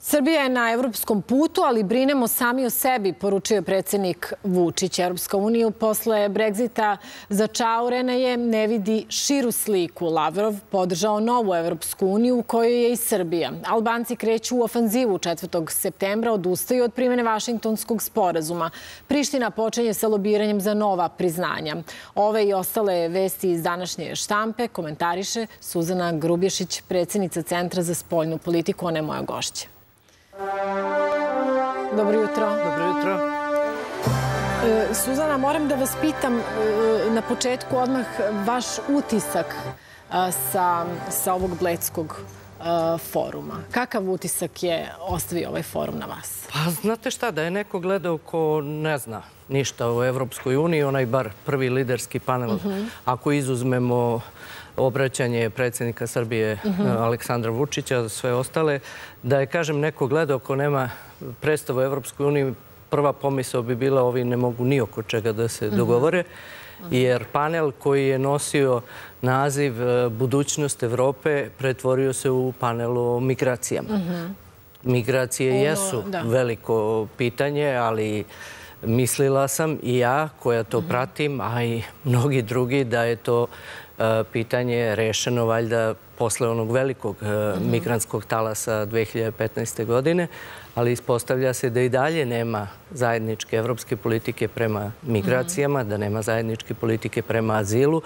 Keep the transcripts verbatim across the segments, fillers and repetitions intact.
Srbija je na evropskom putu, ali brinemo sami o sebi, poručio je predsjednik Vučić. Evropska unija posle Brexita začaurena je, ne vidi širu sliku. Lavrov podržao novu Evropsku uniju u kojoj je i Srbija. Albanci kreću u ofanzivu. četvrtog septembra odustaju od primjene Vašingtonskog sporazuma. Priština počinje sa lobiranjem za nova priznanja. Ove i ostale vesti iz današnje štampe komentariše Suzana Grubješić, predsjednica Centra za spoljnu politiku. Ona je moja gošća. Dobro jutro. Dobro jutro. Suzana, moram da vas pitam na početku odmah vaš utisak sa ovog Bledskog foruma. Kakav utisak je ostavio ovaj forum na vas? Pa znate šta, da je neko gledao ko ne zna ništa o Evropskoj uniji, onaj bar prvi liderski panel, ako izuzmemo obraćanje predsjednika Srbije Aleksandra Vučića, sve ostale, da je, kažem, neko gledao ko nema predstavu o Evropskoj uniji, prva pomisao bi bila ovi ne mogu ni oko čega da se dogovore, jer panel koji je nosio naziv Budućnost Evrope pretvorio se u panel o migracijama. Migracije jesu veliko pitanje, ali mislila sam i ja koja to pratim, a i mnogi drugi, da je to pitanje rešeno valjda posle onog velikog migrantskog talasa dve hiljade petnaeste. godine, ali ispostavlja se da i dalje nema zajedničke evropske politike prema migracijama, da nema zajedničke politike prema azilu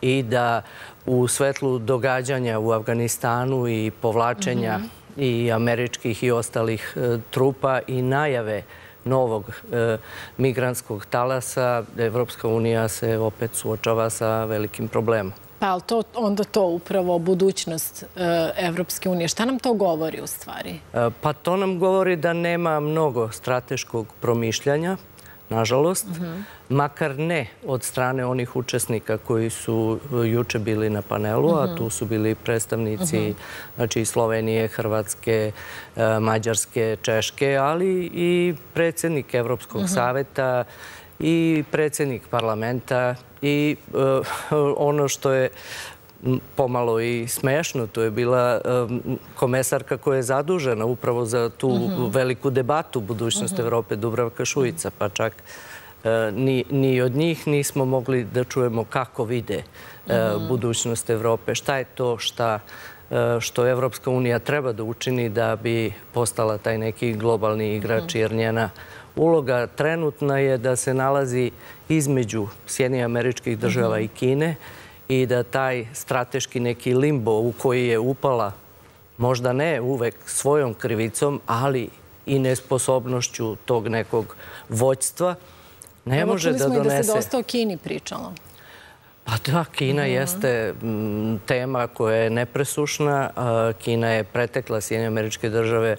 i da u svetlu događanja u Afganistanu i povlačenja i američkih i ostalih trupa i najave novog migrantskog talasa, Evropska unija se opet suočava sa velikim problemom. Pa ali onda to upravo budućnost Evropske unije. Šta nam to govori u stvari? Pa to nam govori da nema mnogo strateškog promišljanja, nažalost, makar ne od strane onih učesnika koji su juče bili na panelu, a tu su bili predstavnici Slovenije, Hrvatske, Mađarske, Češke, ali i predsjednik Evropskog saveta i predsjednik parlamenta i ono što je pomalo i smešno, to je bila komesarka koja je zadužena upravo za tu veliku debatu budućnost Evrope, Dubravka Šujica, pa čak ni od njih nismo mogli da čujemo kako vide budućnost Evrope, šta je to što Evropska unija treba da učini da bi postala taj neki globalni igrač, jer njena uloga trenutna je da se nalazi između Sjedinjenih Američkih Država i Kine i da taj strateški neki limbo u koji je upala, možda ne uvek svojom krivicom, ali i nesposobnošću tog nekog vođstva, ne može da donese. Čuli smo i da se dosta o Kini pričalo. Pa da, Kina jeste tema koja je nepresušna. Kina je pretekla Sjedinjene Američke Države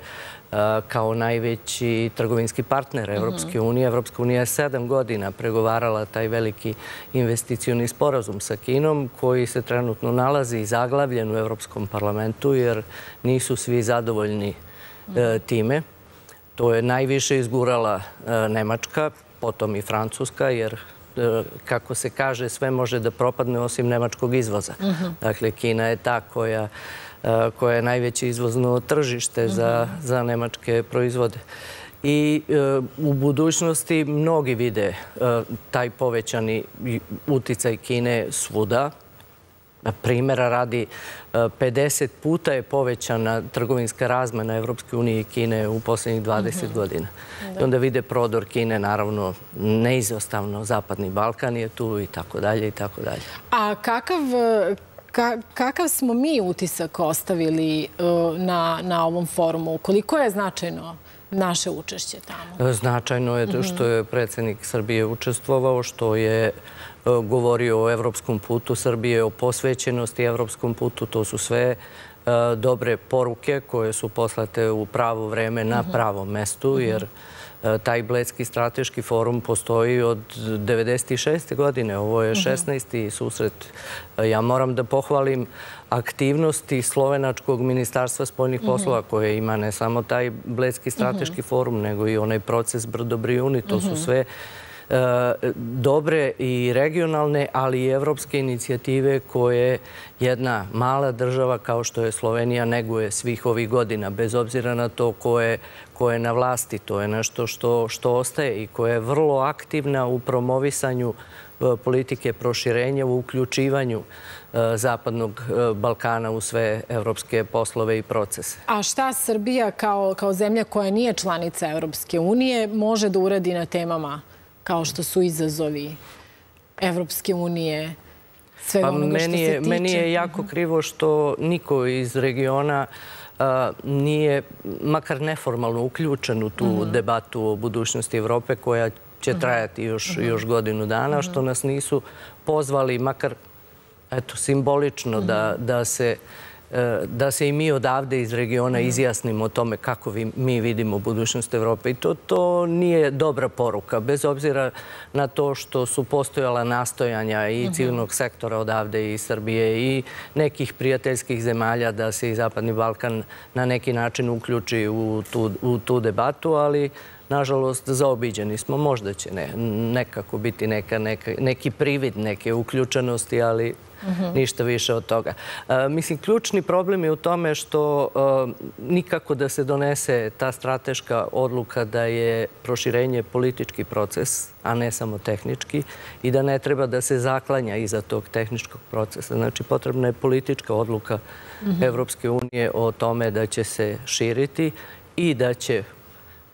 kao najveći trgovinski partner Evropske unije. Evropska unija je sedam godina pregovarala taj veliki investicioni sporazum sa Kinom koji se trenutno nalazi i zaglavljen u Evropskom parlamentu jer nisu svi zadovoljni time. To je najviše izgurala Nemačka, potom i Francuska, jer kako se kaže, sve može da propadne osim nemačkog izvoza. Dakle, Kina je ta koja koja je najveće izvozno tržište za nemačke proizvode. I u budućnosti mnogi vide taj povećani uticaj Kine svuda. Primjera radi, pedeset puta je povećana trgovinska razmena Evropske unije i Kine u posljednjih dvadeset godina. I onda vide prodor Kine, naravno, neizostavno. Zapadni Balkan je tu i tako dalje i tako dalje. A kakav... Kakav smo mi utisak ostavili na ovom forumu? Koliko je značajno naše učešće tamo? Značajno je što je predsjednik Srbije učestvovao, što je govorio o evropskom putu Srbije, o posvećenosti evropskom putu. To su sve dobre poruke koje su poslate u pravo vreme na pravom mestu, jer taj Bledski strateški forum postoji od devedeset šeste. godine. Ovo je šesnaesti. susret. Ja moram da pohvalim aktivnosti Slovenačkog ministarstva spoljnih poslova koje ima ne samo taj Bledski strateški forum, nego i onaj proces Brdo-Brioni. To su sve dobre i regionalne, ali i evropske inicijative koje jedna mala država kao što je Slovenija neguje svih ovih godina, bez obzira na to ko je, ko je na vlasti. To je nešto što, što ostaje i koja je vrlo aktivna u promovisanju politike proširenja, u uključivanju Zapadnog Balkana u sve evropske poslove i procese. A šta Srbija kao, kao zemlja koja nije članica Evropske unije može da uradi na temama kao što su izazovi Evropske unije, svega pa onoga što se tiče? Meni je jako krivo što niko iz regiona a, nije makar neformalno uključen u tu mm-hmm. debatu o budućnosti Evrope koja će trajati još, još godinu dana, što nas nisu pozvali, makar eto, simbolično, da, da, se, da se i mi odavde iz regiona izjasnimo o tome kako vi, mi vidimo budućnost Evrope. I to, to nije dobra poruka, bez obzira na to što su postojala nastojanja i civilnog sektora odavde iz Srbije i nekih prijateljskih zemalja da se i Zapadni Balkan na neki način uključi u tu, u tu debatu, ali nažalost, zaobiđeni smo. Možda će ne, nekako biti neka, neka, neki privid neke uključenosti, ali uh-huh. ništa više od toga. E, mislim, ključni problem je u tome što e, nikako da se donese ta strateška odluka da je proširenje politički proces, a ne samo tehnički, i da ne treba da se zaklanja iza tog tehničkog procesa. Znači, potrebna je politička odluka uh-huh. Evropske unije o tome da će se širiti i da će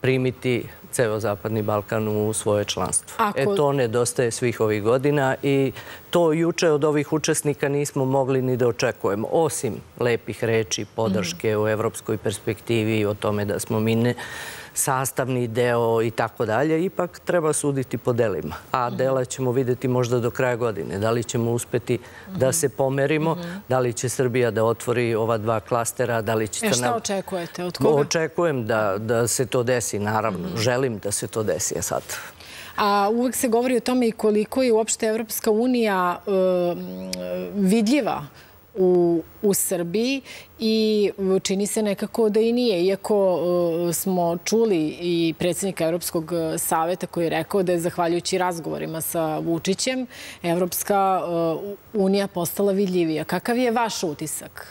primiti ceo Zapadni Balkan u svoje članstvo. Ako... E to nedostaje svih ovih godina i to juče od ovih učesnika nismo mogli ni da očekujemo. Osim lepih reči, podrške mm. u evropskoj perspektivi i o tome da smo mi ne sastavni deo i tako dalje, ipak treba suditi po delima. A dela ćemo vidjeti možda do kraja godine. Da li ćemo uspjeti mm-hmm. da se pomerimo, mm-hmm. da li će Srbija da otvori ova dva klastera, da li će... E, šta na... očekujete? Od koga? Očekujem da, da se to desi, naravno. Mm-hmm. Želim da se to desi ja sad. A uvek se govori o tome i koliko je uopšte Evropska unija e, vidljiva U, u Srbiji i čini se nekako da i nije. Iako uh, smo čuli i predsjednika Evropskog savjeta koji je rekao da je zahvaljujući razgovorima sa Vučićem Evropska uh, unija postala vidljivija. Kakav je vaš utisak?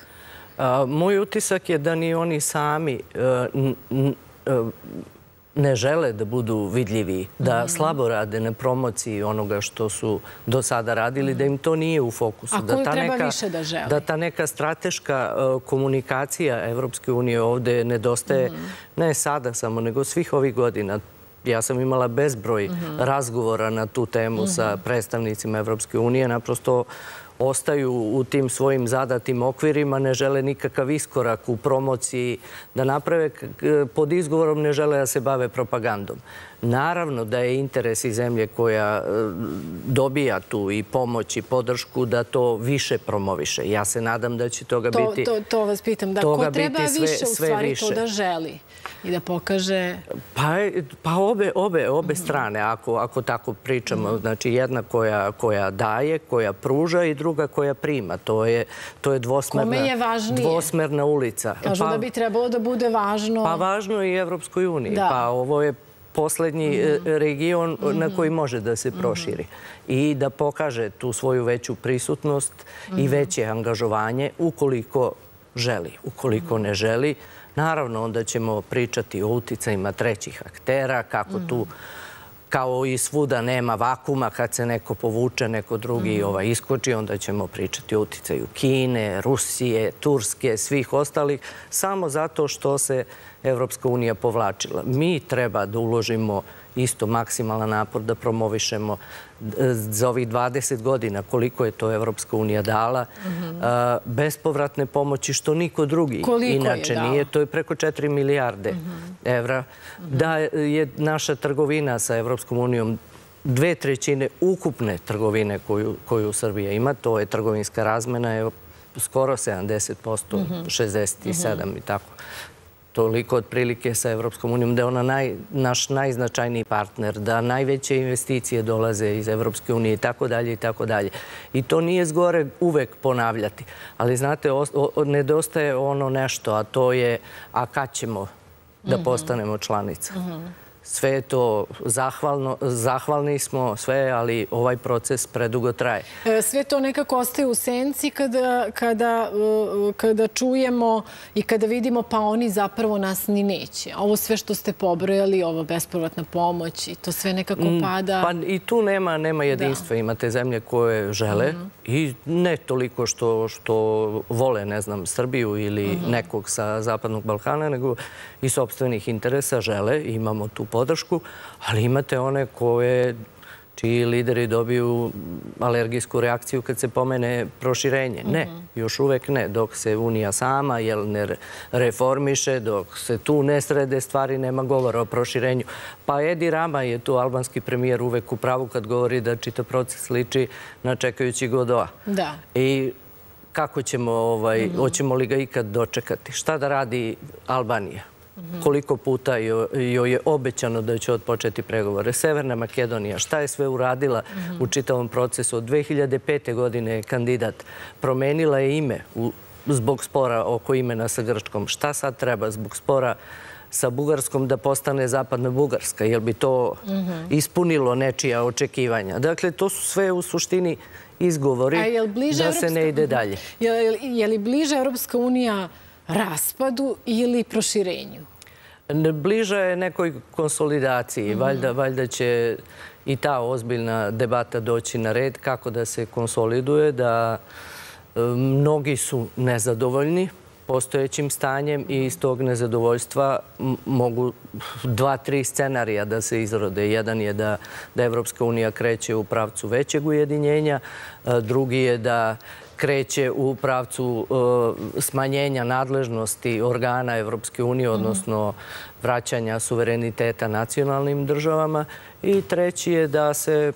A, moj utisak je da ni oni sami uh, n, uh, ne žele da budu vidljivi, da slabo rade na promociji onoga što su do sada radili, da im to nije u fokusu. A koju treba više da želi? Da ta neka strateška komunikacija Evropske unije ovdje nedostaje, ne sada samo, nego svih ovih godina. Ja sam imala bezbroj razgovora na tu temu sa predstavnicima Evropske unije, naprosto ostaju u tim svojim zadatim okvirima, ne žele nikakav iskorak u promociji da naprave, pod izgovorom ne žele da se bave propagandom. Naravno da je interes i zemlje koja dobija tu i pomoć i podršku da to više promoviše. Ja se nadam da će toga to, biti... To, to vas pitam, da ko treba sve, više u stvari više. To da želi i da pokaže... Pa, pa obe, obe, obe mm-hmm. strane, ako, ako tako pričamo. Mm-hmm. Znači jedna koja, koja daje, koja pruža i druga koja prima. To je, to je, dvosmerna, je dvosmerna ulica. Kažu pa, da bi trebalo da bude važno... Pa važno i Evropskoj uniji. Da. Pa ovo je poslednji mm-hmm. region mm-hmm. na koji može da se proširi mm-hmm. i da pokaže tu svoju veću prisutnost mm-hmm. i veće angažovanje ukoliko želi. Ukoliko mm-hmm. ne želi, naravno onda ćemo pričati o uticajima trećih aktera, kako mm-hmm. tu kao i svuda nema vakuma, kad se neko povuče, neko drugi ovaj, iskoči, onda ćemo pričati o uticaju Kine, Rusije, Turske, svih ostalih, samo zato što se Evropska unija povlačila. Mi treba da uložimo isto maksimalan napor da promovišemo za ovih dvadeset godina koliko je to Evropska unija dala mm-hmm. bespovratne pomoći što niko drugi koliko inače je nije. To je preko četiri milijarde mm-hmm. evra. Mm-hmm. Da je naša trgovina sa Evropskom unijom dve trećine ukupne trgovine koju, koju Srbija ima. To je trgovinska razmena je skoro sedamdeset posto, mm-hmm. šezdeset sedam mm-hmm. i tako. Toliko otprilike sa Evropskom unijom, da je ona naj, naš najznačajniji partner, da najveće investicije dolaze iz Evropske unije i tako dalje i tako dalje. I to nije zgore uvek ponavljati. Ali znate, o, o, nedostaje ono nešto, a to je a kad ćemo da postanemo članica. Mm-hmm. Sve je to, zahvalni smo, sve, ali ovaj proces predugo traje. Sve to nekako ostaje u senci kada čujemo i kada vidimo pa oni zapravo nas ni neće. Ovo sve što ste pobrojali, ovo bespovratna pomoć i to sve nekako pada. Pa i tu nema jedinstva. Imate zemlje koje žele i ne toliko što vole, ne znam, Srbiju ili nekog sa Zapadnog Balkana, nego i sopstvenih interesa žele. Imamo tu podršku, ali imate one koje, čiji lideri dobiju alergijsku reakciju kad se pomene proširenje. Ne, još uvek ne. Dok se Unija sama ne reformiše, dok se tu ne srede stvari, nema govora o proširenju. Pa Edi Rama je tu, albanski premijer, uvek u pravu kad govori da čitav proces liči na čekajući Godoa. Da. I kako ćemo, hoćemo li ga ikad dočekati? Šta da radi Albanija? Koliko puta joj je obećano da će otpočeti pregovore. Severna Makedonija, šta je sve uradila u čitavom procesu? Od dve hiljade pete. godine je kandidat. Promenila je ime zbog spora oko imena sa Grčkom. Šta sad treba zbog spora sa Bugarskom da postane Zapadna Bugarska? Jel bi to ispunilo nečija očekivanja? Dakle, to su sve u suštini izgovori da se ne ide dalje. Je li bliže Evropska unija raspadu ili proširenju? Bliža je nekoj konsolidaciji. Valjda će i ta ozbiljna debata doći na red kako da se konsoliduje, da mnogi su nezadovoljni postojećim stanjem i iz tog nezadovoljstva mogu dva, tri scenarija da se izrode. Jedan je da Evropska unija kreće u pravcu većeg ujedinjenja, drugi je da kreće u pravcu smanjenja nadležnosti organa Evropske unije, odnosno vraćanja suvereniteta nacionalnim državama. I treći je da se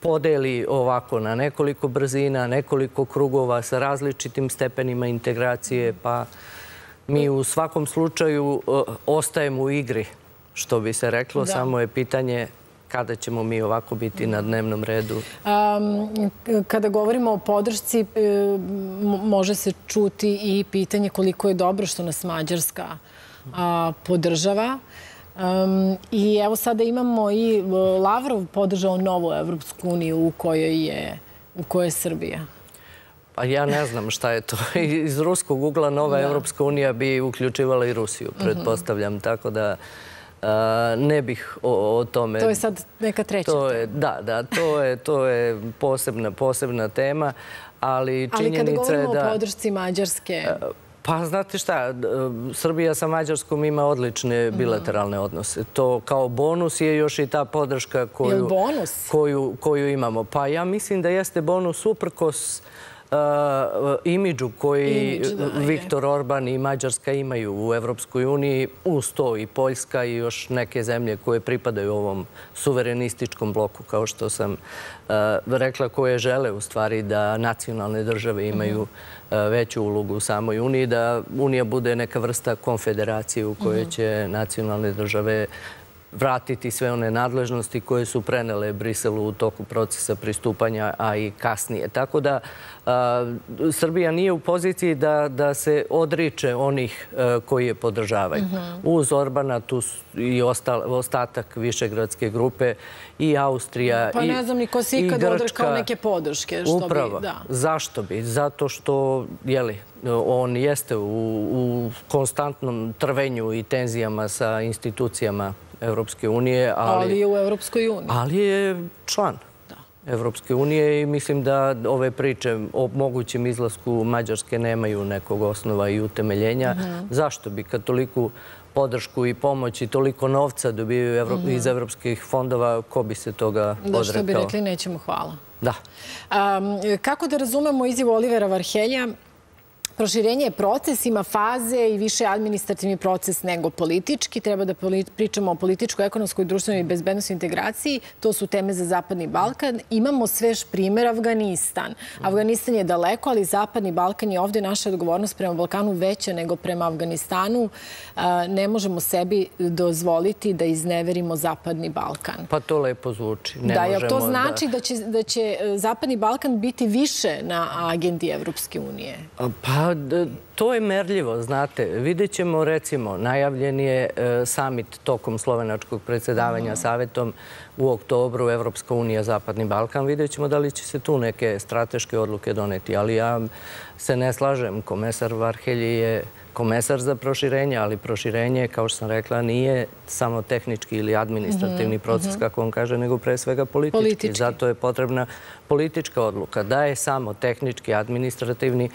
podeli ovako na nekoliko brzina, nekoliko krugova sa različitim stepenima integracije, pa mi u svakom slučaju ostajemo u igri, što bi se reklo, samo je pitanje kada ćemo mi ovako biti na dnevnom redu. Kada govorimo o podršci, može se čuti i pitanje koliko je dobro što nas Mađarska podržava. I evo sada imamo i Lavrov podržao novu Evropsku uniju u kojoj je, u kojoj je Srbija. Pa ja ne znam šta je to. Iz ruskog ugla nova Evropska unija bi uključivala i Rusiju, pretpostavljam, tako da ne bih o tome... To je sad neka treća. Da, da, to je posebna tema, ali činjenica je da... Ali kada govorimo o podršci Mađarske... Pa znate šta, Srbija sa Mađarskom ima odlične bilateralne odnose. To kao bonus je još i ta podrška koju imamo. Pa ja mislim da jeste bonus uprkos imidžu koji Viktor Orban i Mađarska imaju u Evropskoj uniji, uz to i Poljska i još neke zemlje koje pripadaju ovom suverenističkom bloku, kao što sam rekla, koje žele u stvari da nacionalne države imaju veću ulogu u samoj Uniji, da Unija bude neka vrsta konfederacije u kojoj će nacionalne države vratiti sve one nadležnosti koje su prenele Briselu u toku procesa pristupanja, a i kasnije. Tako da Srbija nije u poziciji da se odriče onih koji je podržavaju. Uz Orbana tu i ostatak Višegradske grupe i Austrija i Grčka. Pa ne znam ni ko se ikada odrekao neke podrške. Upravo. Zašto bi? Zato što, jeli, on jeste u konstantnom trvenju i tenzijama sa institucijama Evropske unije, ali... Ali je u Evropskoj uniji. Ali je član Evropske unije i mislim da ove priče o mogućem izlasku Mađarske nemaju nekog osnova i utemeljenja. Zašto bi kad toliku podršku i pomoć i toliko novca dobiju iz evropskih fondova, ko bi se toga odrekao? Da, što bi rekli, nećemo hvala. Da. Kako da razumemo izjavu Olivera Varhelja? Proširenje je proces, ima faze i više administrativni proces nego politički. Treba da pričamo o političkoj, ekonomskoj, društvenoj i bezbednostnoj integraciji. To su teme za Zapadni Balkan. Imamo svež primjer Afganistan. Afganistan je daleko, ali Zapadni Balkan je ovdje naša odgovornost prema Balkanu veća nego prema Afganistanu. Ne možemo sebi dozvoliti da izneverimo Zapadni Balkan. Pa to lepo zvuči. Da, jel to znači da će Zapadni Balkan biti više na agendi Evropske unije? Pa To je merljivo, znate. Vidjet ćemo, recimo, najavljen je summit tokom slovenačkog predsjedavanja Savetom u oktobru, Evropska unija, Zapadni Balkan. Vidjet ćemo da li će se tu neke strateške odluke doneti, ali ja se ne slažem. Komesar Varhelji je komesar za proširenje, ali proširenje, kao što sam rekla, nije samo tehnički ili administrativni proces, kako on kaže, nego pre svega politički. Zato je potrebna politička odluka. Da je samo tehnički, administrativni,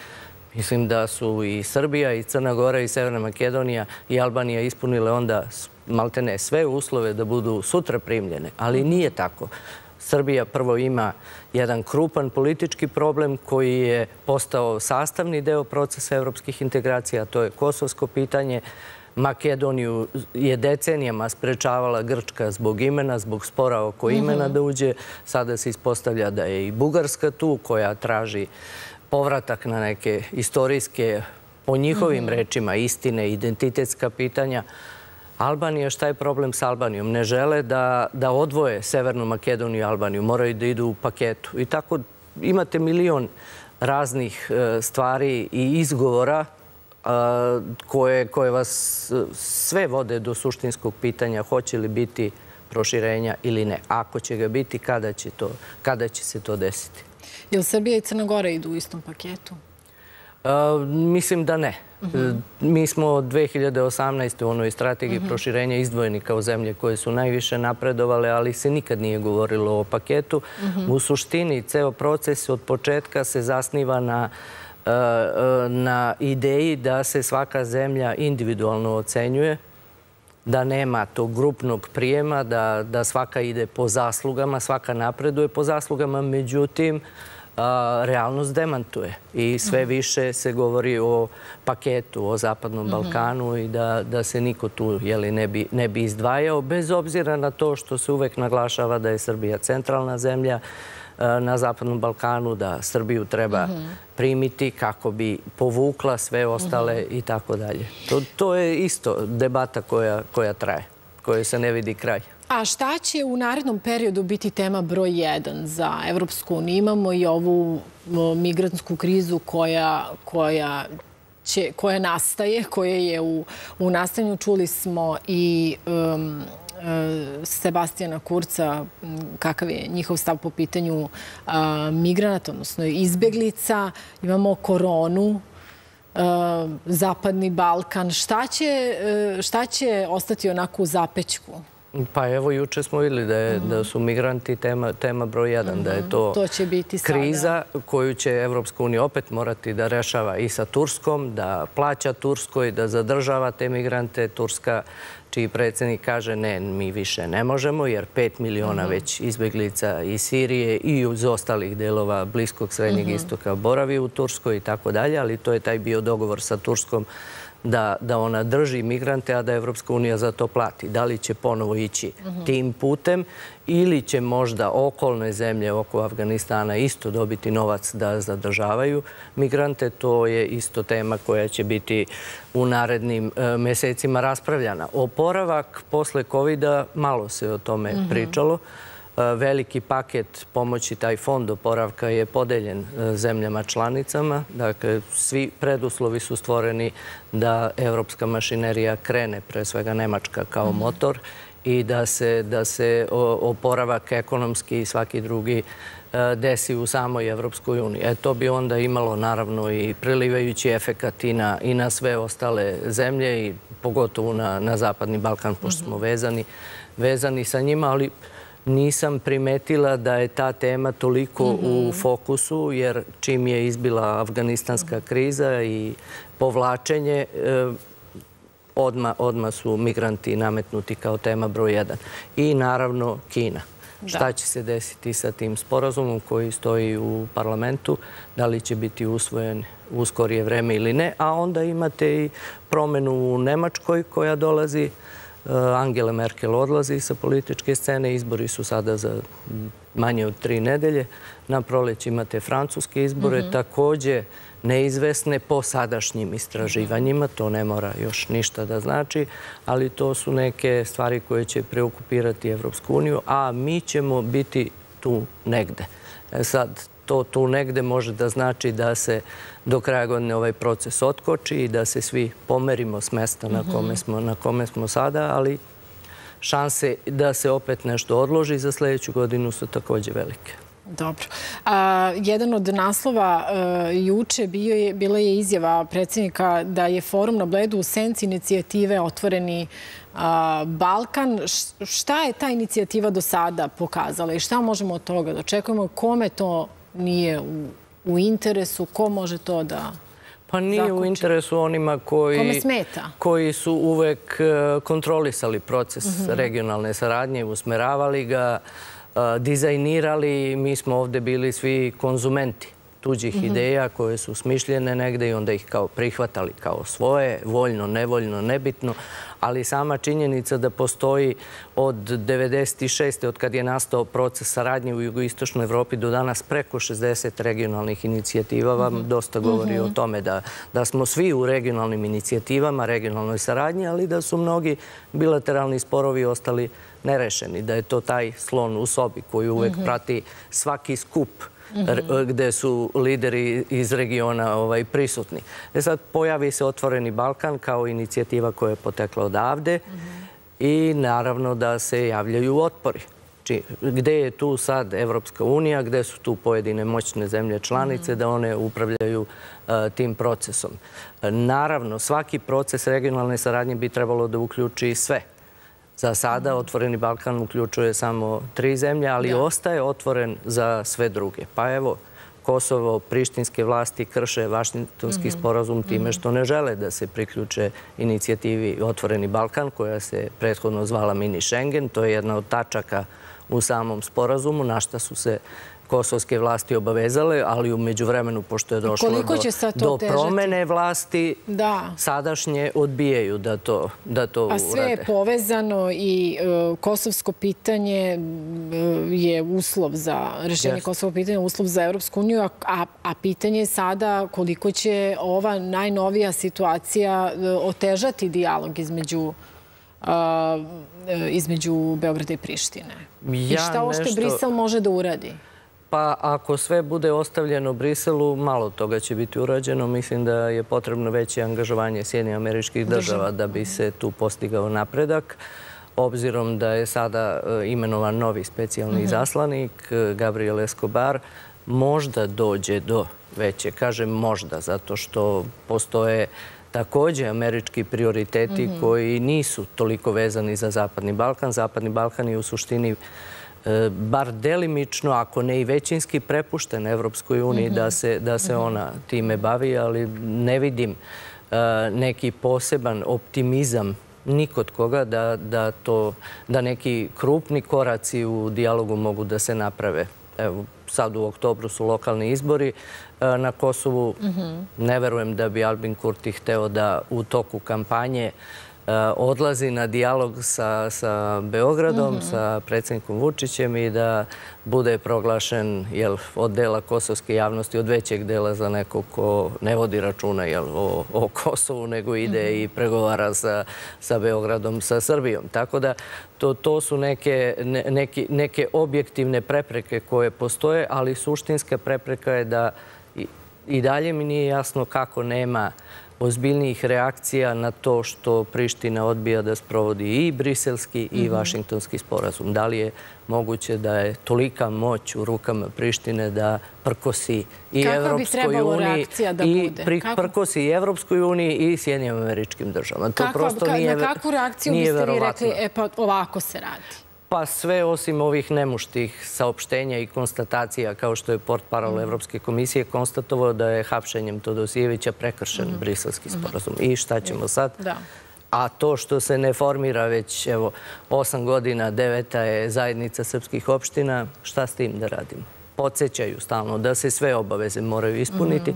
mislim da su i Srbija, i Crna Gora, i Severna Makedonija, i Albanija ispunile onda maltene sve uslove da budu sutra primljene, ali nije tako. Srbija prvo ima jedan krupan politički problem koji je postao sastavni deo procesa evropskih integracija, a to je kosovsko pitanje. Makedoniju je decenijama sprečavala Grčka zbog imena, zbog spora oko imena da uđe. Sada se ispostavlja da je i Bugarska tu, koja traži povratak na neke istorijske, po njihovim rečima, istine, identitetska pitanja. Albanija, šta je problem s Albanijom? Ne žele da odvoje Severnu Makedoniju i Albaniju. Moraju da idu u paketu. I tako imate milion raznih stvari i izgovora koje vas sve vode do suštinskog pitanja hoće li biti proširenja ili ne. Ako će ga biti, kada će se to desiti? Je li Srbija i Crna Gora idu u istom paketu? Mislim da ne. Mi smo od dve hiljade osamnaeste u onoj strategiji proširenja izdvojeni kao zemlje koje su najviše napredovale, ali se nikad nije govorilo o paketu. U suštini, ceo proces od početka se zasniva na na ideji da se svaka zemlja individualno ocenjuje, da nema tog grupnog prijema, da svaka ide po zaslugama, svaka napreduje po zaslugama, međutim, realnost demantuje i sve više se govori o paketu, o Zapadnom Balkanu i da se niko tu ne bi izdvajao, bez obzira na to što se uvek naglašava da je Srbija centralna zemlja na Zapadnom Balkanu, da Srbiju treba primiti kako bi povukla sve ostale i tako dalje. To je isto debata koja traje, kojoj se ne vidi kraj. A šta će u narednom periodu biti tema broj jedan za Evropsku uniju? Imamo i ovu migrantsku krizu koja nastaje, koja je u nastanju. Čuli smo i Sebastijana Kurca, kakav je njihov stav po pitanju migranata, odnosno izbeglica. Imamo koronu, Zapadni Balkan. Šta će ostati onako u zapećku? Pa evo, juče smo vidjeli da su migranti tema broj jedan, da je to kriza koju će Evropska unija opet morati da rešava i sa Turskom, da plaća Turskoj, da zadržava te migrante. Turska, čiji predsjednik kaže ne, mi više ne možemo, jer pet miliona već izbeglica iz Sirije i iz ostalih delova Bliskog, Srednjeg istoka boravi u Turskoj i tako dalje, ali to je taj bio dogovor sa Turskom, da ona drži migrante, a da Evropska unija za to plati. Da li će ponovo ići tim putem ili će možda okolne zemlje oko Afganistana isto dobiti novac da zadržavaju migrante, to je isto tema koja će biti u narednim mesecima raspravljana. Oporavak posle kovida, malo se o tome pričalo. Veliki paket pomoći, taj fond oporavka, je podeljen zemljama članicama. Dakle, svi preduslovi su stvoreni da evropska mašinerija krene, pre svega Nemačka kao motor, i da se oporavak ekonomski i svaki drugi desi u samoj Evropskoj uniji. E, to bi onda imalo, naravno, i prelivajući efekat i na sve ostale zemlje, i pogotovo na Zapadni Balkan, pošto smo vezani sa njima, ali nisam primetila da je ta tema toliko u fokusu, jer čim je izbila afganistanska kriza i povlačenje, odmah su migranti nametnuti kao tema broj jedan. I naravno Kina. Šta će se desiti sa tim sporazumom koji stoji u parlamentu, da li će biti usvojen u skorije vreme ili ne, a onda imate i promenu u Nemačkoj koja dolazi. Angela Merkel odlazi sa političke scene, izbori su sada za manje od tri nedelje. Na proleć imate francuske izbore, također neizvesne po sadašnjim istraživanjima, to ne mora još ništa da znači, ali to su neke stvari koje će preokupirati Evropsku uniju, a mi ćemo biti tu negde. Sad, to tu negde može da znači da se do kraja godine ovaj proces otkoči i da se svi pomerimo s mesta na kome smo sada, ali šanse da se opet nešto odloži za sljedeću godinu su također velike. Dobro. Jedan od naslova juče bila je izjava predsjednika da je forum na Bledu u senci inicijative Otvoreni Balkan. Šta je ta inicijativa do sada pokazala i šta možemo od toga da očekujemo? Kome to nije u interesu? Ko može to da zakuči? Pa nije u interesu onima koji su uvek kontrolisali proces regionalne saradnje, usmeravali ga, dizajnirali. Mi smo ovdje bili svi konzumenti tuđih ideja koje su smišljene negde i onda ih kao prihvatali kao svoje, voljno, nevoljno, nebitno, ali sama činjenica da postoji od devedeset šeste od kad je nastao proces saradnje u jugoistočnoj Evropi do danas preko šezdeset regionalnih inicijativa vam dosta govori o tome da smo svi u regionalnim inicijativama, regionalnoj saradnji, ali da su mnogi bilateralni sporovi ostali nerešeni, da je to taj slon u sobi koji uvek prati svaki skup gde su lideri iz regiona prisutni. E sad pojavi se Otvoreni Balkan kao inicijativa koja je potekla odavde i naravno da se javljaju otpori. Gde je tu sad Evropska unija, gde su tu pojedine moćne zemlje članice da one upravljaju tim procesom. Naravno, svaki proces regionalne saradnje bi trebalo da uključi sve. Za sada Otvoreni Balkan uključuje samo tri zemlje, ali ostaje otvoren za sve druge. Pa evo, Kosovo, prištinske vlasti krše Vašingtonski sporazum time što ne žele da se priključe inicijativi Otvoreni Balkan, koja se prethodno zvala Mini Schengen. To je jedna od tačaka u samom sporazumu, na šta su se kosovske vlasti obavezale, ali u međuvremenu, pošto je došlo do promene vlasti, sadašnje odbijaju da to urade. A sve je povezano i kosovsko pitanje je uslov za rešenje kosovskog pitanja, uslov za Evropsku uniju, a pitanje je sada koliko će ova najnovija situacija otežati dijalog između između Beograda i Prištine. I šta ošte Brisel može da uradi? Pa ako sve bude ostavljeno Briselu, malo toga će biti urađeno. Mislim da je potrebno veće angažovanje Sjedinjenih Američkih Država da bi se tu postigao napredak. Obzirom da je sada imenovan novi specijalni izaslanik, Gabriel Escobar, možda dođe do veće. Kažem možda, zato što postoje također američki prioriteti koji nisu toliko vezani za Zapadni Balkan. Zapadni Balkan je u suštini bar delimično, ako ne i većinski, prepušten Evropskoj uniji da se ona time bavi, ali ne vidim neki poseban optimizam ni kod koga da neki krupni koraci u dijalogu mogu da se naprave. Evo, sad u oktobru su lokalni izbori na Kosovu. Ne verujem da bi Albin Kurti hteo da u toku kampanje odlazi na dijalog sa Beogradom, sa predsjednikom Vučićem i da bude proglašen od dela kosovske javnosti, od većeg dela za neko ko ne vodi računa o Kosovu, nego ide i pregovara sa Beogradom, sa Srbijom. Tako da to su neke objektivne prepreke koje postoje, ali suštinska prepreka je da i dalje mi nije jasno kako nema ozbiljnijih reakcija na to što Priština odbija da sprovodi i briselski i vašingtonski sporazum. Da li je moguće da je tolika moć u rukama Prištine da prkosi i Evropskoj uniji i prkosi i Evropskoj uniji i Sjedinjenim Američkim Državama? To prosto nije verovatno. Na kakvu reakciju biste vi rekli, e pa ovako se radi? Pa sve osim ovih nemuštih saopštenja i konstatacija, kao što je portparol Evropske komisije konstatovao da je hapšenjem Todosijevića prekršen briselski sporazum. I šta ćemo sad? A to što se ne formira već evo, osam godina, deveta je zajednica srpskih opština, šta s tim da radimo? Podsećaju stalno da se sve obaveze moraju ispuniti.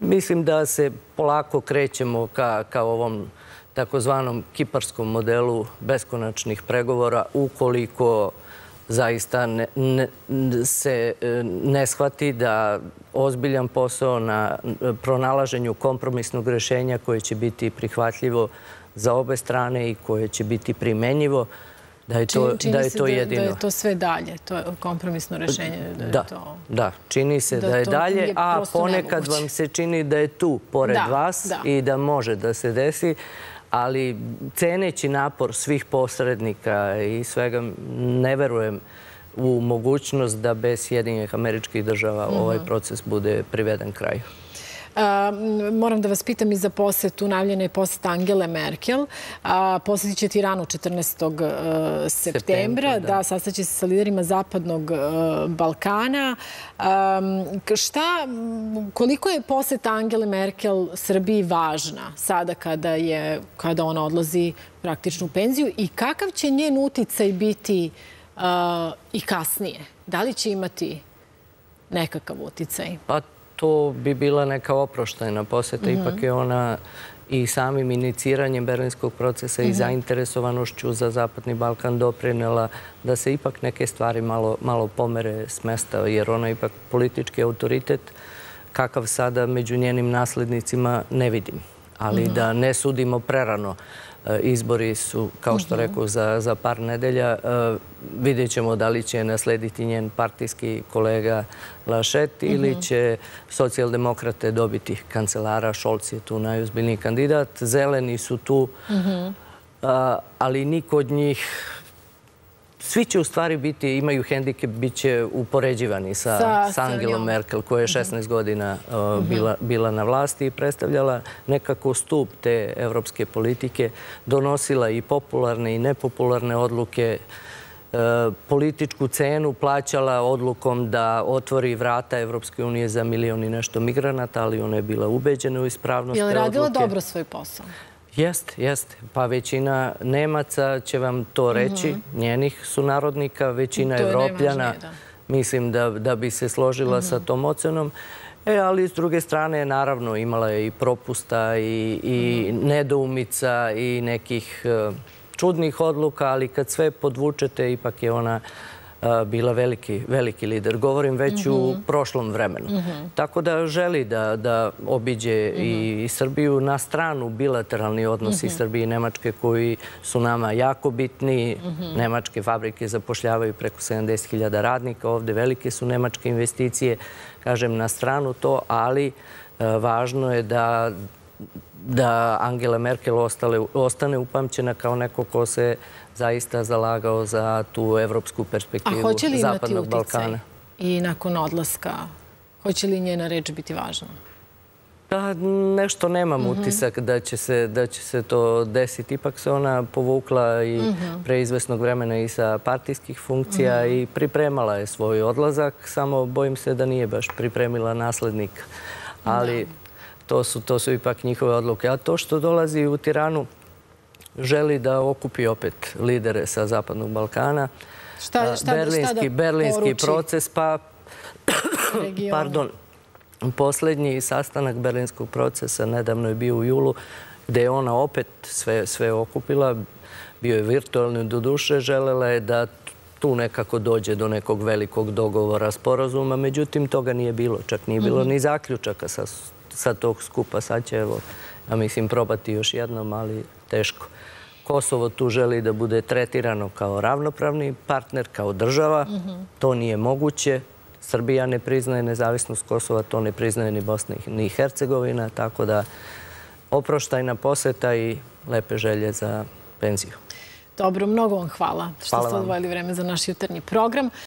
Mislim da se polako krećemo ka ovom takozvanom kiparskom modelu beskonačnih pregovora, ukoliko zaista se ne shvati da ozbiljan posao na pronalaženju kompromisnog rješenja koje će biti prihvatljivo za obe strane i koje će biti primenjivo da je to, čini, da je to jedino. Čini se da, da je to sve dalje, to je kompromisno rešenje. Da, da, to, da čini se da, da je dalje, je a ponekad nemoguće. Vam se čini da je tu pored da, vas da. i da može da se desi, ali ceneći napor svih posrednika i svega, ne verujem u mogućnost da bez Sjedinjenih Američkih Država mm-hmm. ovaj proces bude priveden kraju. Moram da vas pitam i za posjet, unavljena je posjet Angele Merkel. Posjetit će Tiranu četrnaestog septembra. Da, sastaće se sa liderima Zapadnog Balkana. Šta, koliko je posjet Angele Merkel Srbiji važna sada kada je, kada ona odlazi praktično u penziju i kakav će njen uticaj biti i kasnije? Da li će imati nekakav uticaj? Pa to bi bila neka oproštajna poseta. Mm-hmm. Ipak je ona i samim iniciranjem berlinskog procesa mm-hmm. i zainteresovanošću za Zapadni Balkan doprinela da se ipak neke stvari malo, malo pomere s mesta, jer ona ipak politički autoritet, kakav sada među njenim naslednicima ne vidim. Ali mm-hmm. da ne sudimo prerano. Izbori su, kao što rekao, za, za par nedelja. E, vidjet ćemo da li će naslediti njen partijski kolega Lašet ili će socijaldemokrate dobiti kancelara. Šolc je tu najozbiljniji kandidat. Zeleni su tu, a, ali niko od njih... Svi će u stvari biti, imaju hendikep, bit će upoređivani sa, sa, sa Angelom Merkel, koja je šesnaest godina uh, bila, bila na vlasti i predstavljala nekako stup te evropske politike, donosila i popularne i nepopularne odluke, uh, političku cenu plaćala odlukom da otvori vrata Evropske unije za milion i nešto migranata, ali ona je bila ubeđena u ispravnost te odluke. Je li radila dobro svoj posao? Jeste, jeste. Pa većina Nemaca će vam to reći, mm-hmm. njenih sunarodnika, većina Evropljana. Da. Mislim da, da bi se složila mm-hmm. sa tom ocenom. E, ali s druge strane, naravno, imala je i propusta i, i mm-hmm. nedoumica i nekih uh, čudnih odluka, ali kad sve podvučete, ipak je ona bila veliki, veliki lider. Govorim već uh-huh. u prošlom vremenu. Uh-huh. Tako da želi da, da obiđe uh-huh. i Srbiju, na stranu bilateralni odnosi uh-huh. Srbije i Nemačke koji su nama jako bitni. Uh-huh. Nemačke fabrike zapošljavaju preko sedamdeset hiljada radnika. Ovde velike su nemačke investicije. Kažem, na stranu to, ali uh, važno je da, da Angela Merkel ostale, ostane upamćena kao neko ko se zaista zalagao za tu evropsku perspektivu Zapadnog Balkana. A hoće li imati uticaj i nakon odlaska? Hoće li njena reč biti važna? Da, nešto nemam mm-hmm. utisak da će, se, da će se to desiti. Ipak se ona povukla i mm-hmm. preizvesnog vremena i sa partijskih funkcija mm-hmm. i pripremala je svoj odlazak. Samo bojim se da nije baš pripremila naslednika. Ali to su, to su ipak njihove odluke. A to što dolazi u Tiranu, želi da okupi opet lidere sa Zapadnog Balkana. Šta, šta, berlinski, šta da berlinski proces, pa... pardon, posljednji sastanak berlinskog procesa nedavno je bio u julu, gde je ona opet sve, sve okupila. Bio je virtualni do duše, želela je da tu nekako dođe do nekog velikog dogovora, sporazuma. Međutim, toga nije bilo. Čak nije bilo mm-hmm. ni zaključaka sa, sa tog skupa. Sad će, evo, ja mislim, probati još jednom, ali teško. Kosovo tu želi da bude tretirano kao ravnopravni partner, kao država. Mm-hmm. To nije moguće. Srbija ne priznaje nezavisnost Kosova, to ne priznaje ni Bosna ni Hercegovina, tako da oproštajna poseta i lepe želje za penziju. Dobro, mnogo vam hvala što ste odvojili vreme za naš jutarnji program.